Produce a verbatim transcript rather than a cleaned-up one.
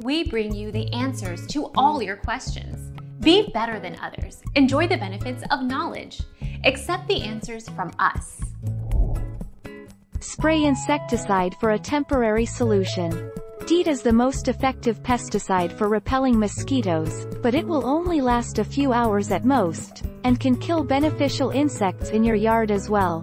we bring you the answers to all your questions. Be better than others. Enjoy the benefits of knowledge. Accept the answers from us. Spray insecticide for a temporary solution. DEET is the most effective pesticide for repelling mosquitoes, but it will only last a few hours at most, and can kill beneficial insects in your yard as well.